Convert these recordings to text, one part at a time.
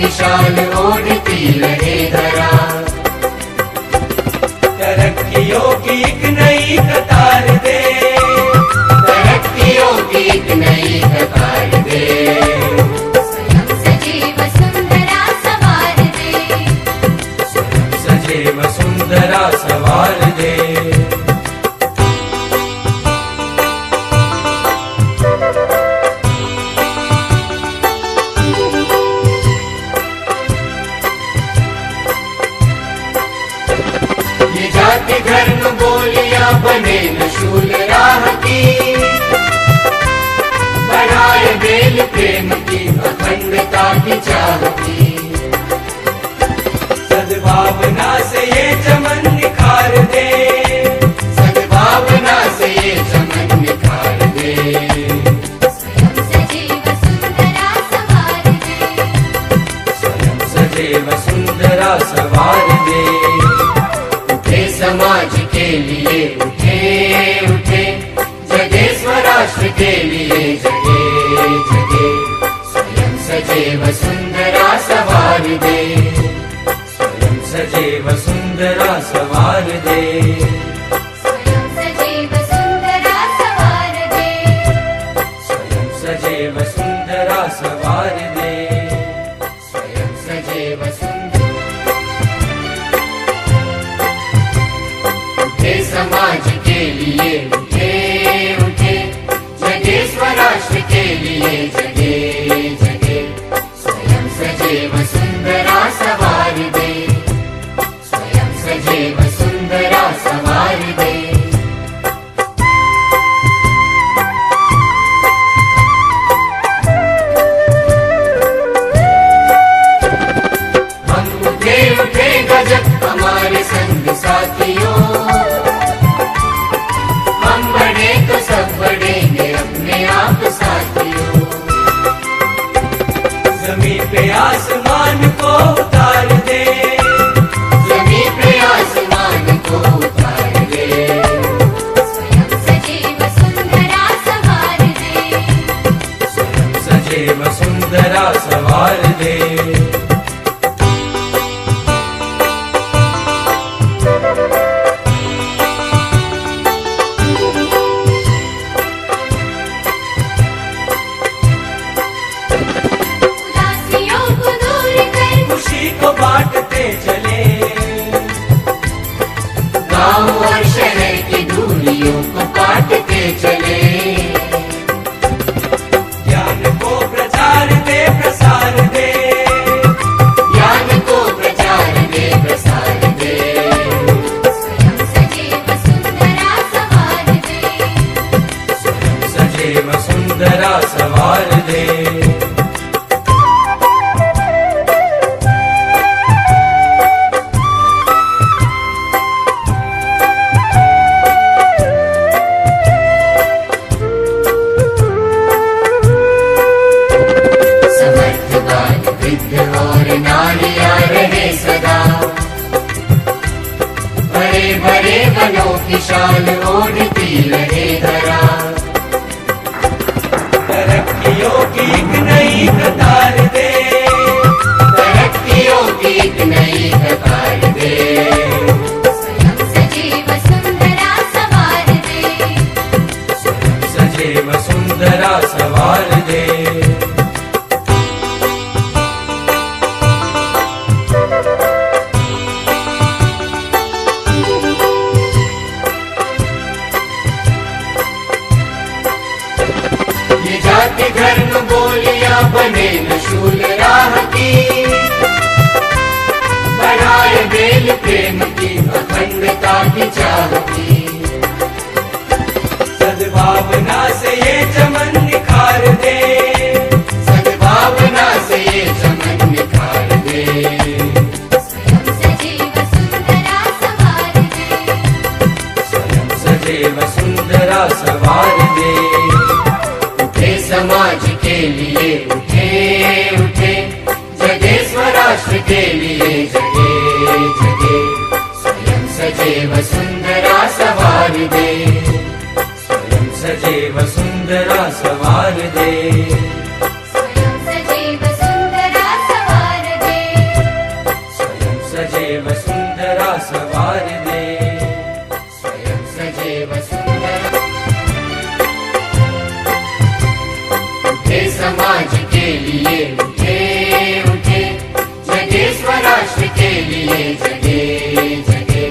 विशाल ओढ़ती रहे धरा। तरक्कियों की एक नई कतार दे, तरक्कियों की एक नई कतार दे, स्वयं सजीव सुंदरा सवार दे, स्वयं सजीव सुंदरा सवार दे। बने नशूल राह की, बनाए बेल प्रेम की अखंडता की चाह की। सद्भावना से ये चमन निखार दे, सद्भावना से ये चमन निखार दे, स्वयं सजीव सुंदरा सवार दे, स्वयं सजीव सुंदरा सवार दे। उठे समाज के लिए उठे उठे, जगे स्वराष्ट्र के लिए जगे जगे, स्वयं सजीव सुंदरा सवार दे, स्वयं सजीव सुंदरा सवार दे, स्वयं सजीव सुंदरा सवार दे, स्वयं सजीव सुंदरा सवार दे, स्वयं सजीव समाज के लिए उठे उठे, जगे स्वराष्ट्र के लिए जगे जगे, स्वयं सजीव सुंदरा सवार दे, स्वयं सजीव सुंदरा सवार दे। हम उठे उठे गजब हमारे संग साथियों, बढ़ेंगे अपने आप साथियों। जमीन पे आसमान को उतार दे, जमीन पे आसमान को उतार दे, स्वयं सजीव सुंदरा सवार दे, स्वयं सजीव सुंदरा सवार दे। सवार दे, स्वयं सजीव सुंदरा सवार समाज के लिए उठे उठे, जगे स्वराष्ट्र के लिए जगे जगे।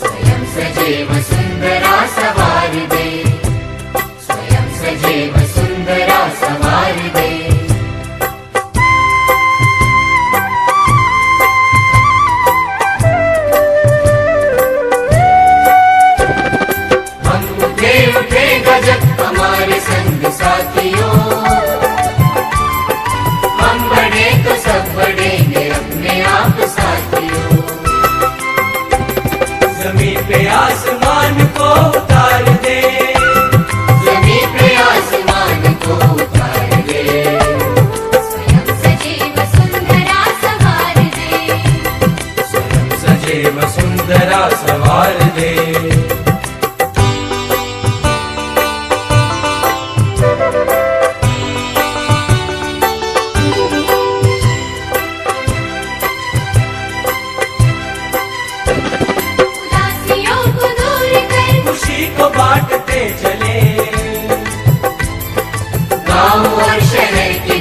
स्वयं सजे वसुंधरा सवार दे, स्वयं सजे वसुंधरा सवार दे। हम उठे उठे गजब हमारे संग साथियों, हम बढ़े तो सब बढ़ेंगे अपने आप साथियों। जमीन पे आसमान को उतार दे, जमीन पे आसमान को उतार दे। स्वयं सजे वसुंधरा सवार दे, स्वयं सजे वसुंधरा सवार दे। गाँव और शहर की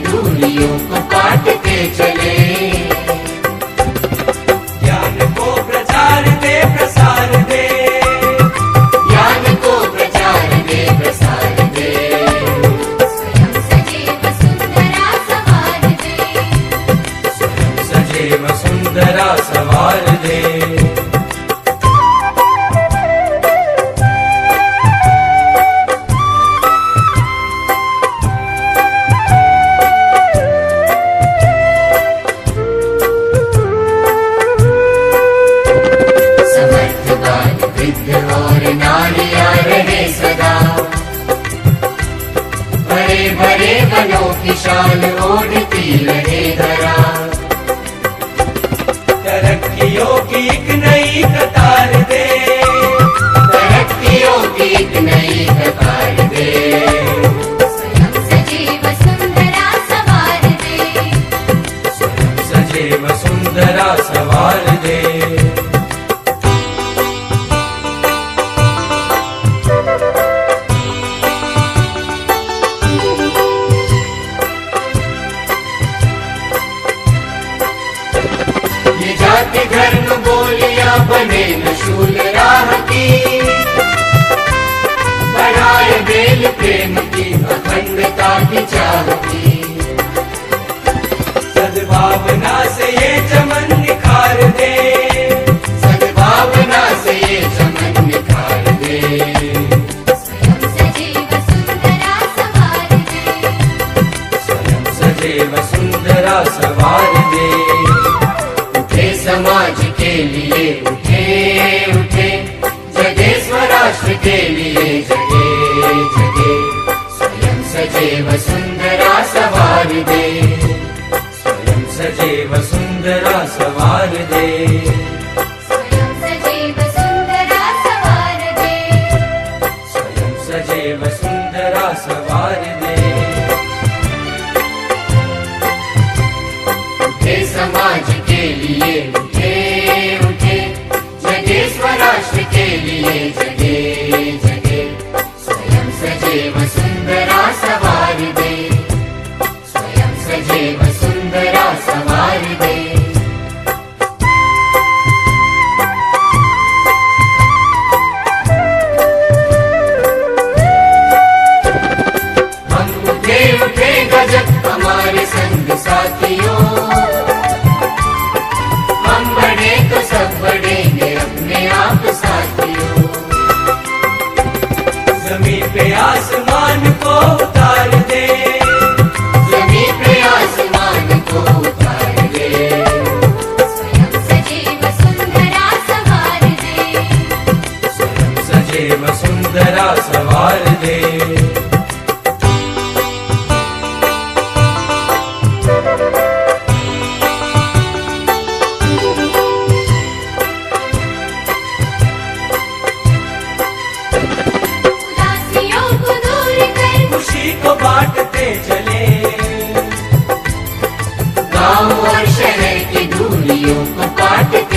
दूरियों को काट